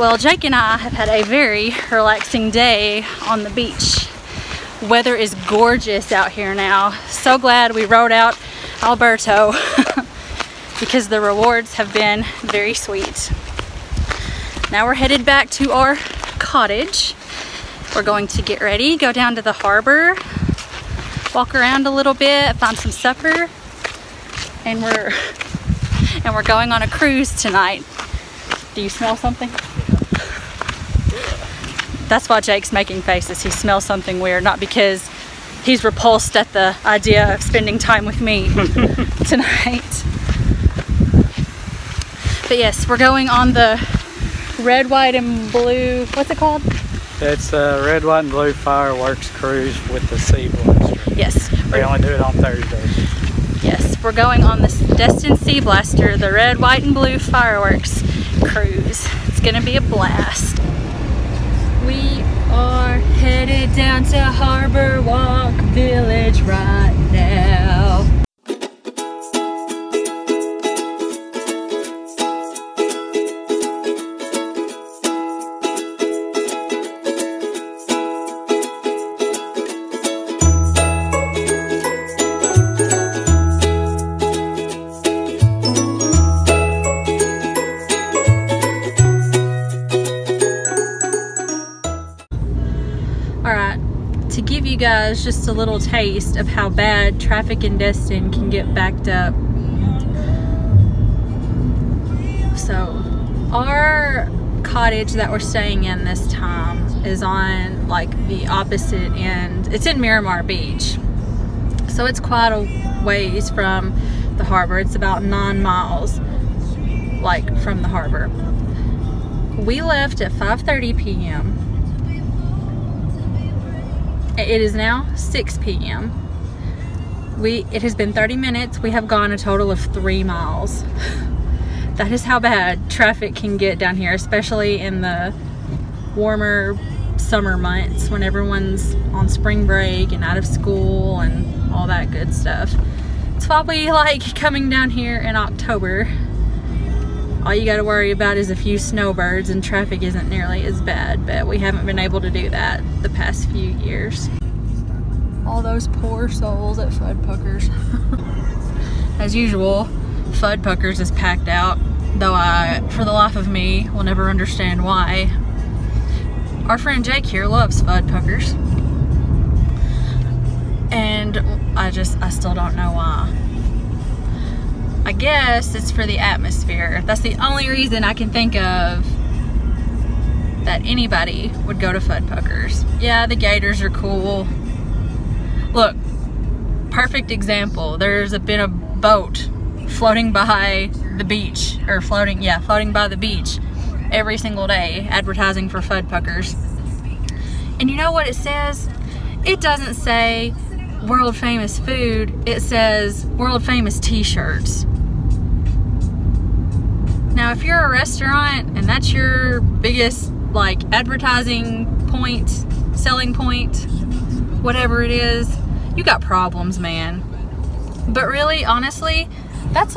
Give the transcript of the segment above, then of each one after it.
Well, Jake and I have had a very relaxing day on the beach. Weather is gorgeous out here now. So glad we rode out Alberto because the rewards have been very sweet. Now we're headed back to our cottage. We're going to get ready, go down to the harbor, walk around a little bit, find some supper, and we're going on a cruise tonight. Do you smell something? That's why Jake's making faces. He smells something weird, not because he's repulsed at the idea of spending time with me tonight. But yes, we're going on the red, white, and blue, what's it called? It's a red, white, and blue fireworks cruise with the SeaBlaster. Yes. We only do it on Thursdays. Yes, we're going on this Destin SeaBlaster, the red, white, and blue fireworks cruise. It's gonna be a blast. We are headed down to Harborwalk Village right now. Guys, just a little taste of how bad traffic in Destin can get backed up. So our cottage that we're staying in this time is on like the opposite end. It's in Miramar Beach, so it's quite a ways from the harbor. It's about 9 miles like from the harbor. We left at 5:30 p.m. It is now 6 p.m. It has been 30 minutes. We have gone a total of 3 miles. That is how bad traffic can get down here, especially in the warmer summer months when everyone's on spring break and out of school and all that good stuff. It's probably like coming down here in October. All you gotta worry about is a few snowbirds and traffic isn't nearly as bad, but we haven't been able to do that the past few years. All those poor souls at Fudpucker's. As usual, Fudpucker's is packed out, though I, for the life of me, will never understand why. Our friend Jake here loves Fudpucker's. And I still don't know why. I guess it's for the atmosphere. That's the only reason I can think of that anybody would go to Fudpucker's. Yeah, the gators are cool. Look, perfect example. There's been a boat floating by the beach, or floating by the beach every single day, advertising for Fudpucker's. And you know what it says? It doesn't say world famous food, it says world famous t-shirts. Now if you're a restaurant and that's your biggest like advertising point, selling point, whatever it is, you got problems, man. But really, honestly, that's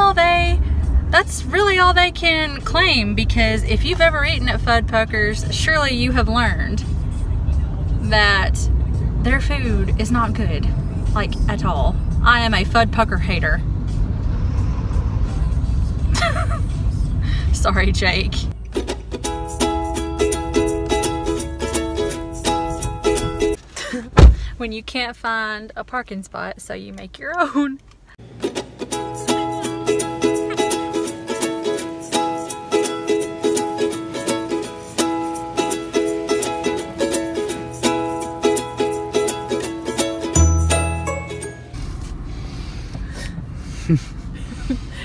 really all they can claim, because if you've ever eaten at Fudpucker's, surely you have learned that their food is not good. Like, at all. I am a Fudpucker hater. Sorry, Jake. When you can't find a parking spot, so you make your own.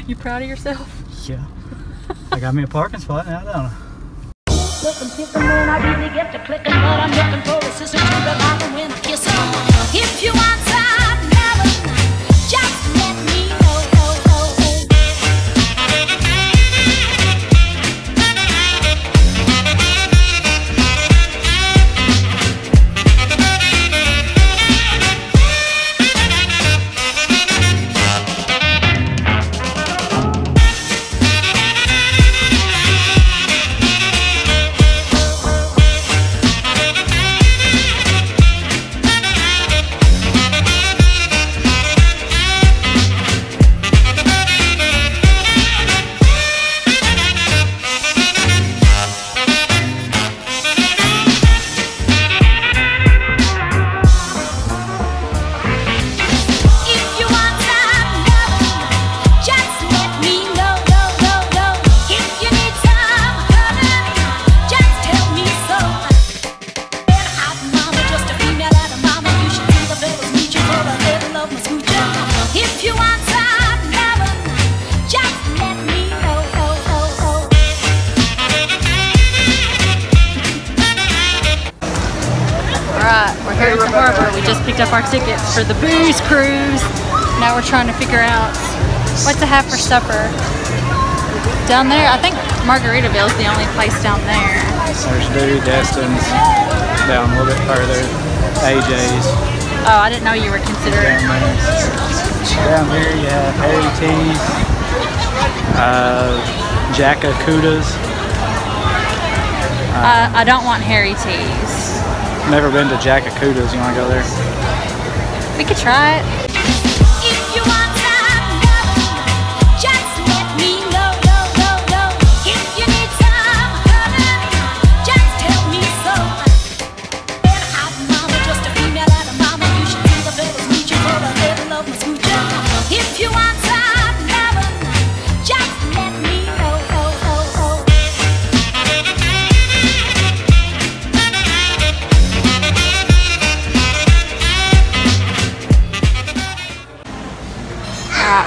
You proud of yourself? Yeah. I got me a parking spot now, don't I? If you want some, just let me picked up our tickets for the booze cruise. Now we're trying to figure out what to have for supper. Down there, I think Margaritaville is the only place down there. There's Beauty Destin's down a little bit further. AJ's. Oh, I didn't know you were considering. Down here you have Harry T's, Jackacuda's. I don't want Harry T's. Never been to Jackacuda's. You want to go there? We could try it.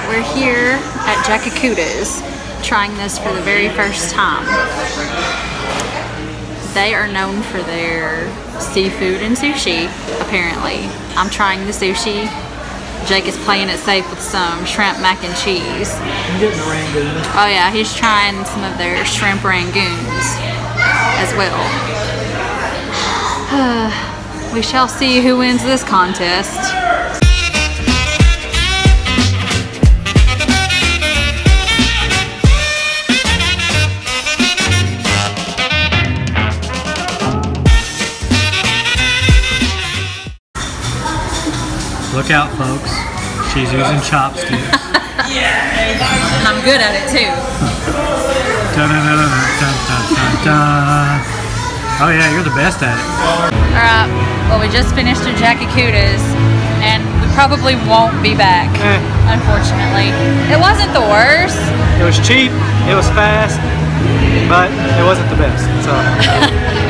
We're here at Jackacuda's trying this for the very first time. They are known for their seafood and sushi, apparently. I'm trying the sushi. Jake is playing it safe with some shrimp mac and cheese. I'm getting a rangoon. Oh yeah, he's trying some of their shrimp rangoons as well. We shall see who wins this contest. Look out, folks. She's using chopsticks. And I'm good at it, too. Oh, yeah, you're the best at it. All right. Well, we just finished a Jackacuda's, and we probably won't be back, unfortunately. It wasn't the worst. It was cheap. It was fast. But it wasn't the best. So.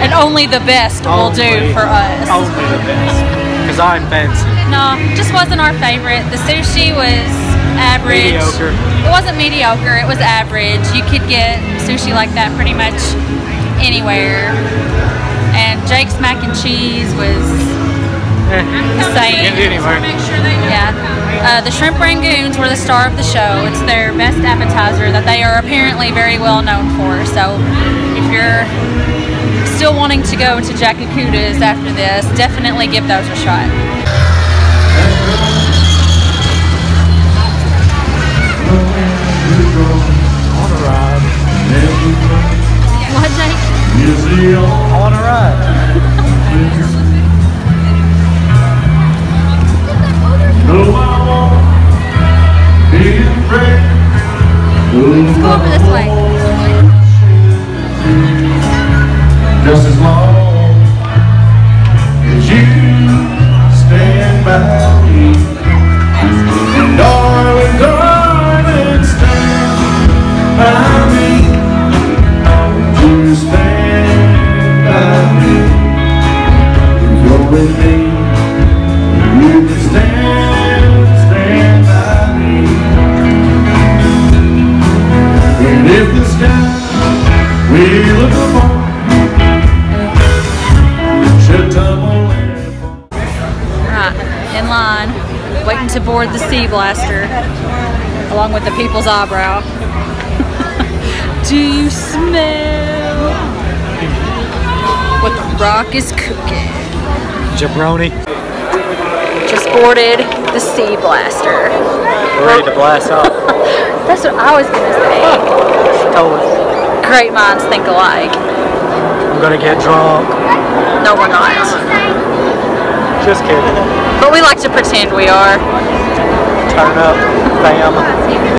And only the best will do for us. Only the best. Because I'm fancy. No, just wasn't our favorite. The sushi was average. Mediocre. It wasn't mediocre, it was average. You could get sushi like that pretty much anywhere. And Jake's mac and cheese was the same. Anywhere. Yeah. The shrimp rangoons were the star of the show. It's their best appetizer that they are apparently very well known for. So if you're still wanting to go to Jackacuda's after this, definitely give those a shot. On a ride. What, Jake? On a ride. Let's go over this way. Just as long as you stand by me, and darling, darling, stand by me. Won't you stand by me? You're with me, you can stand by me. And if the sky we look upon waiting to board the SeaBlaster along with the people's eyebrow. Do you smell what the rock is cooking? Jabroni. Just boarded the SeaBlaster. We're ready to blast off. That's what I was gonna say. Totally. Great minds think alike. I'm gonna get drunk. No, we're not. Just kidding. But we like to pretend we are. Turn up, bam.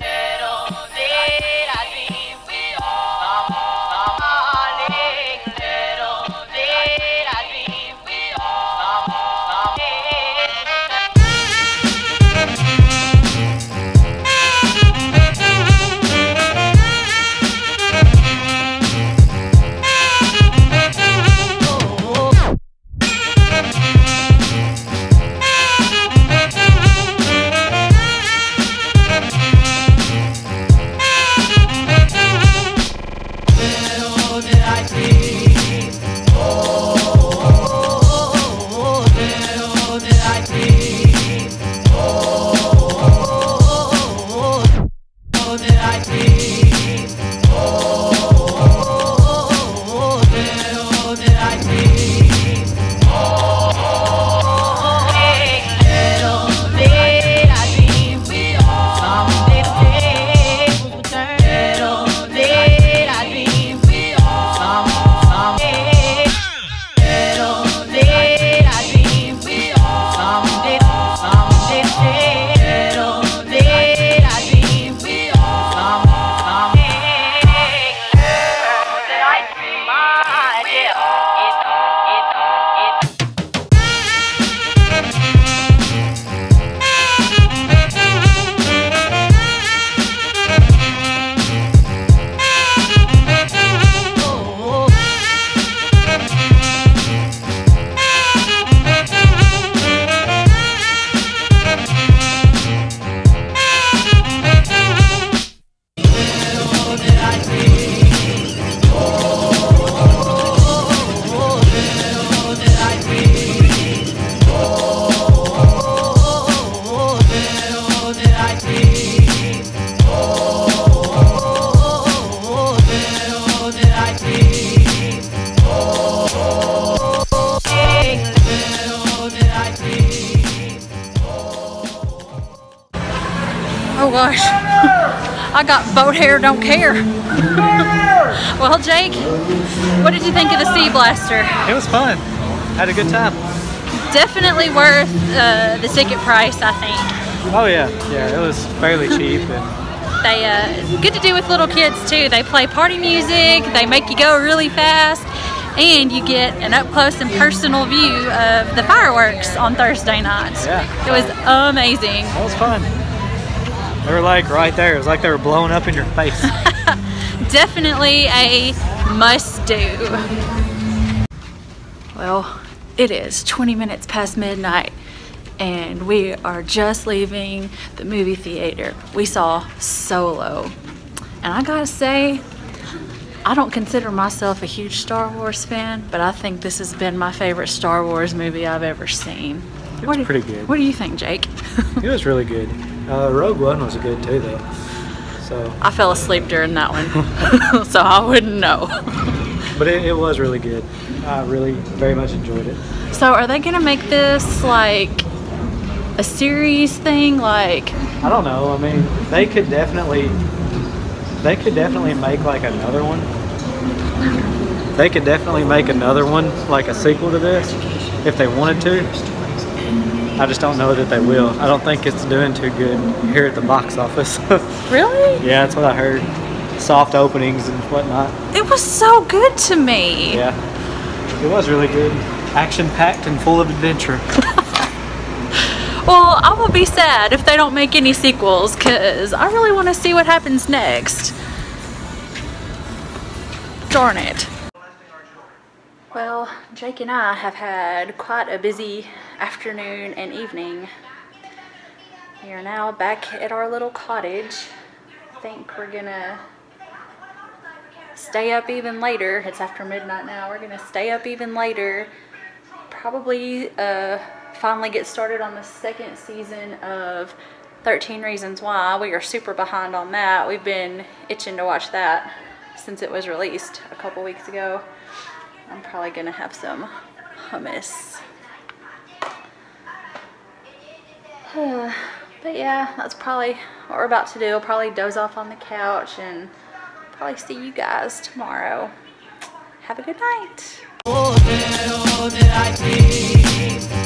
Oh gosh, I got boat hair, don't care. Well, Jake, what did you think of the SeaBlaster? It was fun. Had a good time. Definitely worth the ticket price, I think. Oh yeah, yeah, it was fairly cheap. And they good to do with little kids too. They play party music. They make you go really fast, and you get an up close and personal view of the fireworks on Thursday night. Yeah, it was amazing. That was fun. They were like right there. It was like they were blowing up in your face. Definitely a must do. Well, it is 20 minutes past midnight and we are just leaving the movie theater. We saw Solo. And I gotta say, I don't consider myself a huge Star Wars fan, but I think this has been my favorite Star Wars movie I've ever seen. It was pretty good. What do you think, Jake? It was really good. Rogue One was good too, though. So I fell asleep during that one, so I wouldn't know. But it was really good. I really very much enjoyed it. So are they gonna make this like a series thing? Like, I don't know. I mean, they could definitely make like another one. They could definitely make another one, like a sequel to this, if they wanted to. I just don't know that they will. I don't think it's doing too good here at the box office. Really? Yeah, that's what I heard. Soft openings and whatnot. It was so good to me. Yeah, it was really good. Action-packed and full of adventure. Well, I will be sad if they don't make any sequels because I really want to see what happens next. Darn it. Well, Jake and I have had quite a busy afternoon and evening. We are now back at our little cottage. I think we're gonna stay up even later. It's after midnight now. We're gonna stay up even later. Probably finally get started on the second season of 13 Reasons Why. We are super behind on that. We've been itching to watch that since it was released a couple weeks ago. I'm probably gonna have some hummus. But yeah, that's probably what we're about to do. I'll probably doze off on the couch and probably see you guys tomorrow. Have a good night.